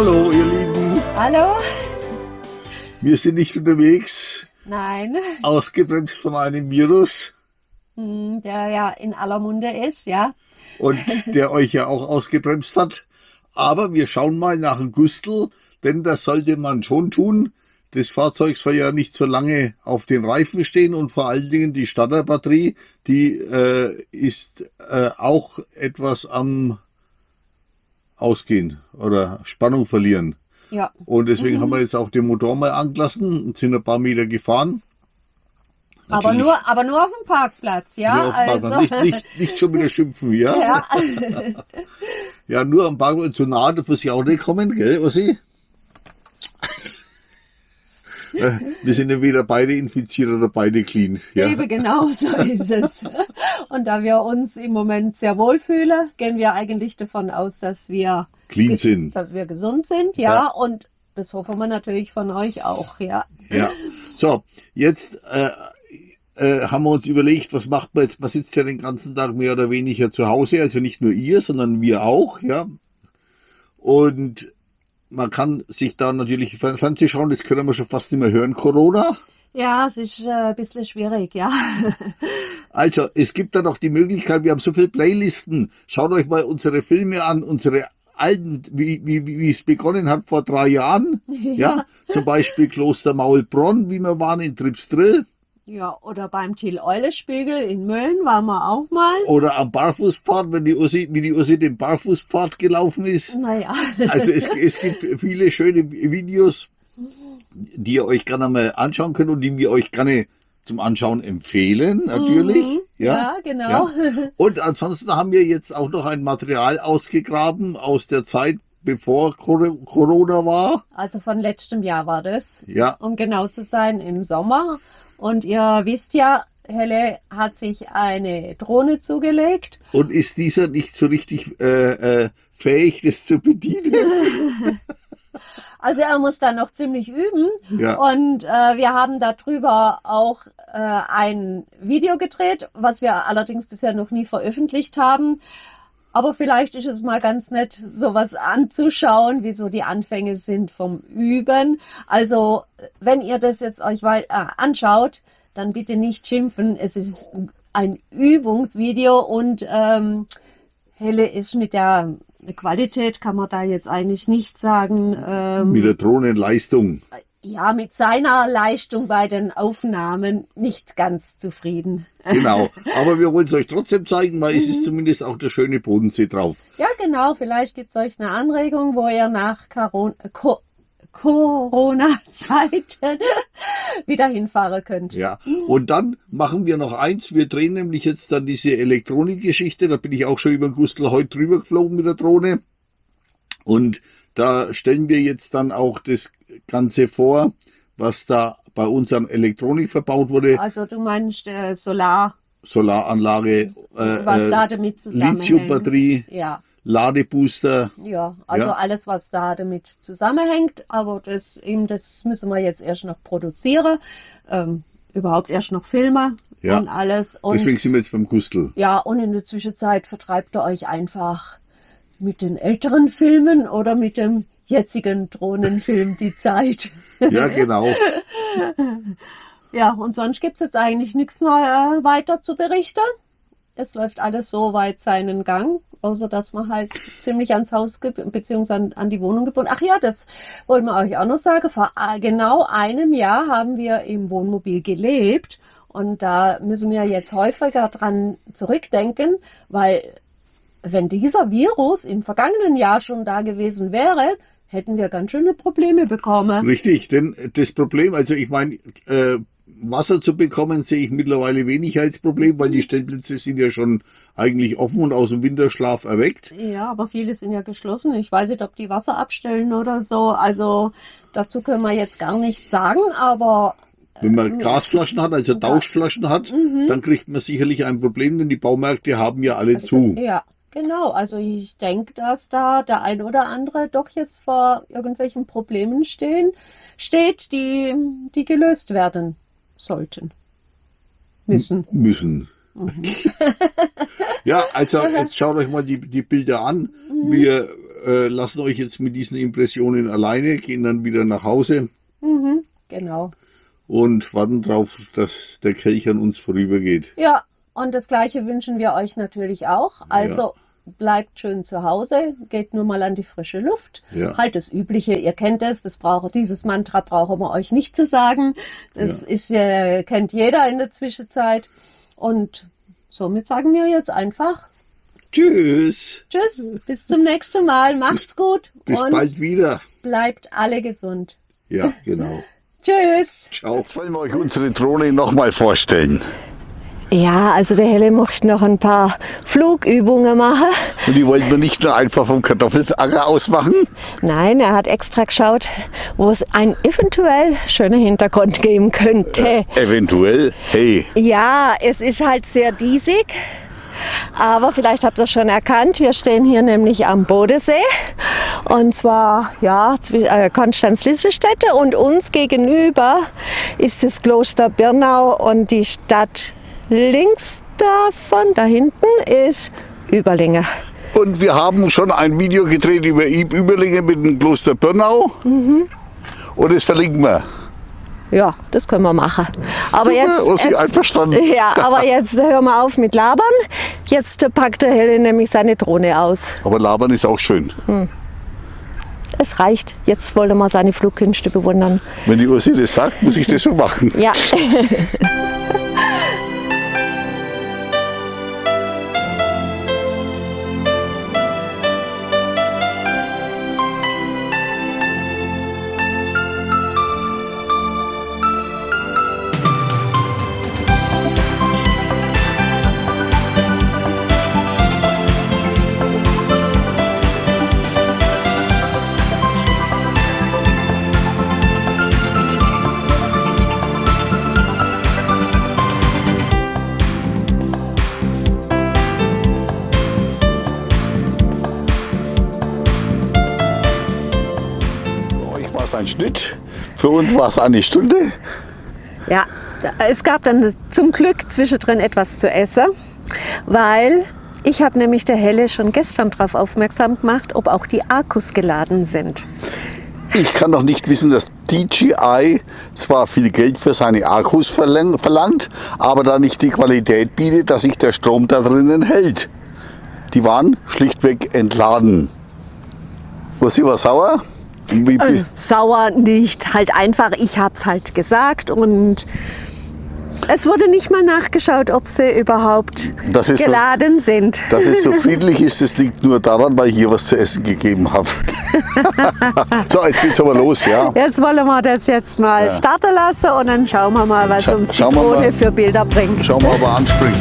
Hallo, ihr Lieben. Hallo. Wir sind nicht unterwegs. Nein. Ausgebremst von einem Virus. Der ja in aller Munde ist, ja. Und der euch ja auch ausgebremst hat. Aber wir schauen mal nach dem Gustl, denn das sollte man schon tun. Das Fahrzeug soll ja nicht so lange auf den Reifen stehen und vor allen Dingen die Starterbatterie, die ist auch etwas am Ausgehen oder Spannung verlieren. Ja. Und deswegen haben wir jetzt auch den Motor mal angelassen und sind ein paar Meter gefahren. Aber nur auf dem Parkplatz, ja? Also. Nicht schon wieder schimpfen, ja? Ja, ja, nur am Parkplatz. Zu nahe darf es ja auch nicht kommen, gell, Ossi? Wir sind ja weder beide infiziert oder beide clean. Ja. Eben genau, so ist es. Und da wir uns im Moment sehr wohlfühlen, gehen wir eigentlich davon aus, dass wir clean sind, dass wir gesund sind, ja, ja. Und das hoffen wir natürlich von euch auch, ja. Ja. So, jetzt haben wir uns überlegt, was macht man jetzt? Man sitzt ja den ganzen Tag mehr oder weniger zu Hause, also nicht nur ihr, sondern wir auch, ja. Und man kann sich da natürlich Fernsehen schauen, das können wir schon fast nicht mehr hören, Corona. Ja, es ist ein bisschen schwierig, ja. Also, es gibt da noch die Möglichkeit, wir haben so viele Playlisten. Schaut euch mal unsere Filme an, unsere alten, wie es begonnen hat vor 3 Jahren. Ja. Ja, zum Beispiel Kloster Maulbronn, wie wir waren in Tripsdrill. Ja, oder beim Til Eulenspiegel in Mölln waren wir auch mal. Oder am Barfußpfad, wie die Ursi den Barfußpfad gelaufen ist. Naja. Also es gibt viele schöne Videos, die ihr euch gerne mal anschauen könnt und die wir euch gerne zum Anschauen empfehlen, natürlich. Ja, genau. Ja. Und ansonsten haben wir jetzt auch noch ein Material ausgegraben aus der Zeit, bevor Corona war. Also von letztem Jahr war das. Ja. Um genau zu sein, im Sommer. Und ihr wisst ja, Helle hat sich eine Drohne zugelegt. Und ist dieser nicht so richtig fähig, das zu bedienen? Also er muss da noch ziemlich üben. Ja. Und wir haben darüber auch ein Video gedreht, was wir allerdings bisher noch nie veröffentlicht haben. Aber vielleicht ist es mal ganz nett, sowas anzuschauen, wie so die Anfänge sind vom Üben. Also, wenn ihr das jetzt euch anschaut, dann bitte nicht schimpfen. Es ist ein Übungsvideo und Helle ist mit der Qualität, kann man da jetzt eigentlich nicht sagen. Mit der Drohnenleistung. Ja, mit seiner Leistung bei den Aufnahmen nicht ganz zufrieden. Genau, aber wir wollen es euch trotzdem zeigen, weil es ist zumindest auch der schöne Bodensee drauf. Ja, genau, vielleicht gibt es euch eine Anregung, wo ihr nach Corona-Zeiten wieder hinfahren könnt. Ja, und dann machen wir noch eins, wir drehen nämlich jetzt dann diese Elektronikgeschichte, da bin ich auch schon über den Gustl heute drüber geflogen mit der Drohne. Und da stellen wir jetzt dann auch das Ganze vor, was da bei uns an Elektronik verbaut wurde. Also du meinst Solaranlage, was da damit zusammenhängt. Lithiumbatterie, ja. Ladebooster. Ja, also ja, alles, was da damit zusammenhängt. Aber das müssen wir jetzt erst noch produzieren, überhaupt erst noch Filme, ja, und alles. Und deswegen sind wir jetzt beim Gustl. Ja, und in der Zwischenzeit vertreibt ihr euch einfach mit den älteren Filmen oder mit dem jetzigen Drohnenfilm die Zeit. Ja, genau. Ja, und sonst gibt es jetzt eigentlich nichts mehr weiter zu berichten. Es läuft alles so weit seinen Gang, außer dass man halt ziemlich ans Haus bzw. an die Wohnung gebunden. Ach ja, das wollen wir euch auch noch sagen. Vor genau einem Jahr haben wir im Wohnmobil gelebt und da müssen wir jetzt häufiger dran zurückdenken, weil wenn dieser Virus im vergangenen Jahr schon da gewesen wäre, hätten wir ganz schöne Probleme bekommen. Richtig, denn das Problem, also ich meine, Wasser zu bekommen, sehe ich mittlerweile wenig als Problem, weil die Stellplätze sind ja schon eigentlich offen und aus dem Winterschlaf erweckt. Ja, aber viele sind ja geschlossen. Ich weiß nicht, ob die Wasser abstellen oder so. Also dazu können wir jetzt gar nichts sagen, aber wenn man Gasflaschen hat, also Tauschflaschen hat, dann kriegt man sicherlich ein Problem, denn die Baumärkte haben ja alle zu. Ja. Genau, also ich denke, dass da der ein oder andere doch jetzt vor irgendwelchen Problemen steht, die gelöst werden sollten. Müssen. Ja, also jetzt schaut euch mal die Bilder an. Wir lassen euch jetzt mit diesen Impressionen alleine, gehen dann wieder nach Hause. Mhm, genau. Und warten darauf, dass der Kelch an uns vorübergeht. Ja, und das Gleiche wünschen wir euch natürlich auch. Also ja, bleibt schön zu Hause, geht nur mal an die frische Luft. Ja. Halt das Übliche, ihr kennt es, dieses Mantra brauchen wir euch nicht zu sagen. Das ist, kennt jeder in der Zwischenzeit. Und somit sagen wir jetzt einfach Tschüss. Tschüss, bis zum nächsten Mal. Macht's gut. Bis bald wieder. Bleibt alle gesund. Ja, genau. Tschüss. Ciao. Jetzt wollen wir euch unsere Drohne nochmal vorstellen. Ja, also der Helle möchte noch ein paar Flugübungen machen. Und die wollten wir nicht nur einfach vom Kartoffelacker aus machen? Nein, er hat extra geschaut, wo es einen eventuell schönen Hintergrund geben könnte. Eventuell? Hey. Ja, es ist halt sehr diesig. Aber vielleicht habt ihr es schon erkannt, wir stehen hier nämlich am Bodensee. Und zwar ja, Konstanz-Lisselstätte, und uns gegenüber ist das Kloster Birnau, und die Stadt links davon, da hinten, ist Überlingen. Und wir haben schon ein Video gedreht über Überlingen mit dem Kloster Birnau. Mhm. Und das verlinken wir. Ja, das können wir machen. Aber jetzt hören wir auf mit Labern. Jetzt packt der Helle nämlich seine Drohne aus. Aber Labern ist auch schön. Hm. Es reicht. Jetzt wollen wir seine Flugkünste bewundern. Wenn die Ursi das sagt, muss ich das so machen. Ja. Ein Schnitt. Für uns war es eine Stunde. Ja, es gab dann zum Glück zwischendrin etwas zu essen, weil ich habe nämlich der Helle schon gestern darauf aufmerksam gemacht, ob auch die Akkus geladen sind. Ich kann doch nicht wissen, dass DJI zwar viel Geld für seine Akkus verlangt, aber da nicht die Qualität bietet, dass sich der Strom da drinnen hält. Die waren schlichtweg entladen. Was war sauer? Sauer nicht, halt einfach, ich hab's halt gesagt, und es wurde nicht mal nachgeschaut, ob sie überhaupt geladen sind. Dass es so friedlich ist, das liegt nur daran, weil ich hier was zu essen gegeben habe. So, jetzt geht's aber los, ja. Jetzt wollen wir das jetzt mal starten lassen, und dann schauen wir mal, was uns die Drohne für Bilder bringt. Schauen wir mal, ob er anspringt.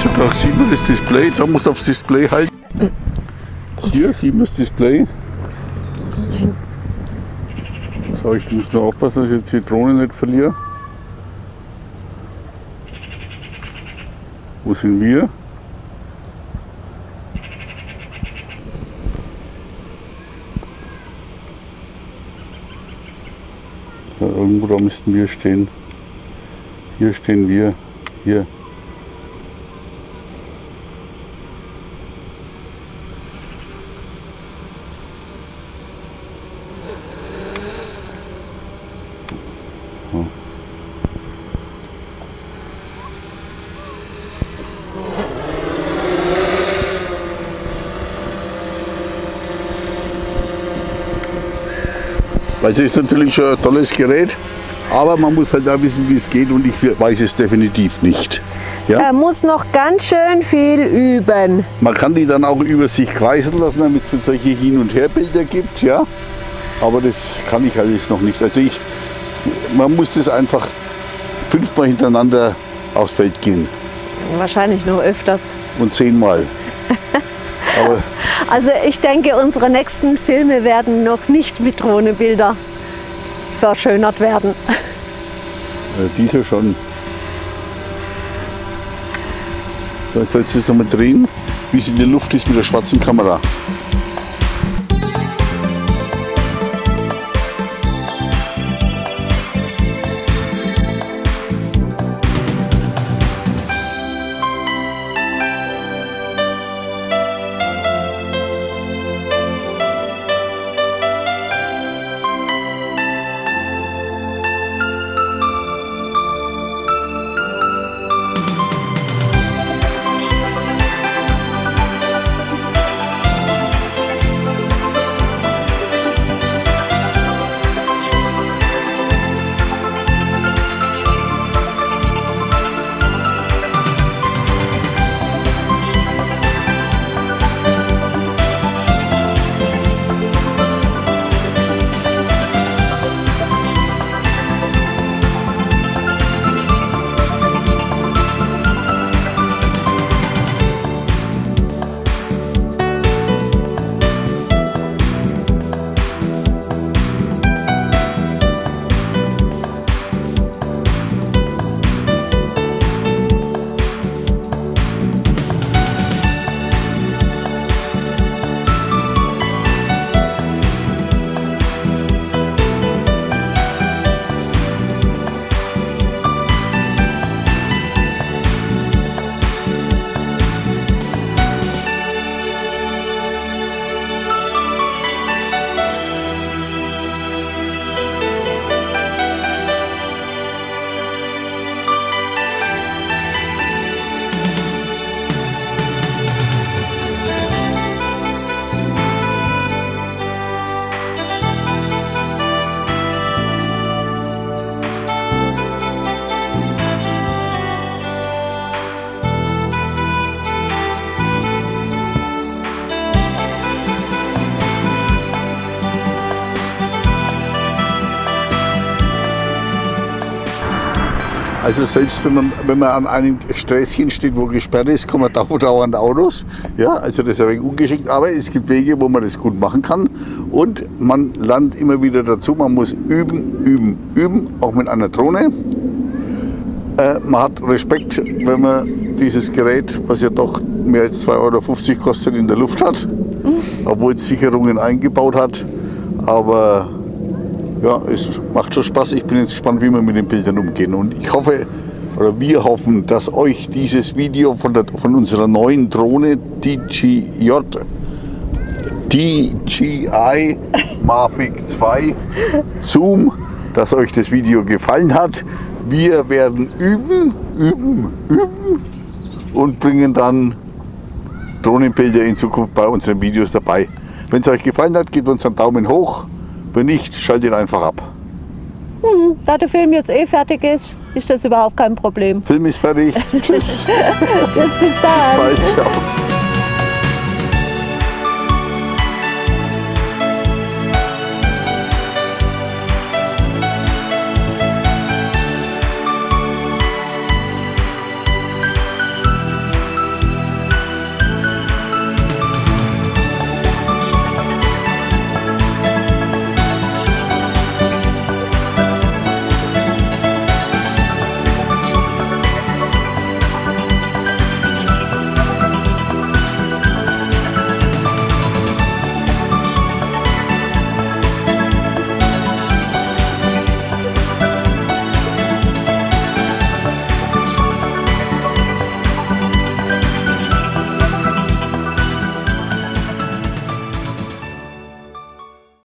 Also da sieht man das Display, da muss aufs Display halten. Hier sieht man das Display. So, ich muss nur aufpassen, dass ich jetzt die Drohne nicht verliere. Wo sind wir? Ja, irgendwo da müssten wir stehen. Hier stehen wir. Hier. Also ist natürlich schon ein tolles Gerät, aber man muss halt auch wissen, wie es geht, und ich weiß es definitiv nicht. Ja? Er muss noch ganz schön viel üben. Man kann die dann auch über sich kreisen lassen, damit es solche Hin- und Herbilder gibt, ja. Aber das kann ich alles noch nicht. Also man muss das einfach 5-mal hintereinander aufs Feld gehen. Wahrscheinlich noch öfters. Und 10-mal. Aber also ich denke, unsere nächsten Filme werden noch nicht mit Drohnenbilder verschönert werden. Diese schon. Sollst du es nochmal drehen, wie es in der Luft ist mit der schwarzen Kamera. Also selbst wenn man an einem Sträßchen steht, wo gesperrt ist, kommen dauernd Autos. Ja, also das ist ein wenig ungeschickt, aber es gibt Wege, wo man das gut machen kann. Und man lernt immer wieder dazu, man muss üben, üben, üben, auch mit einer Drohne. Man hat Respekt, wenn man dieses Gerät, was ja doch mehr als 2,50 € kostet, in der Luft hat. Obwohl es Sicherungen eingebaut hat. Aber ja, es macht schon Spaß. Ich bin jetzt gespannt, wie wir mit den Bildern umgehen. Und ich hoffe, oder wir hoffen, dass euch dieses Video von unserer neuen Drohne DJI Mavic 2 Zoom, dass euch das Video gefallen hat. Wir werden üben, üben, üben und bringen dann Drohnenbilder in Zukunft bei unseren Videos dabei. Wenn es euch gefallen hat, gebt uns einen Daumen hoch. Wenn nicht, schaltet ihn einfach ab. Da der Film jetzt eh fertig ist, ist das überhaupt kein Problem. Film ist fertig. Tschüss. Tschüss, bis dann. Bis bald. Ciao.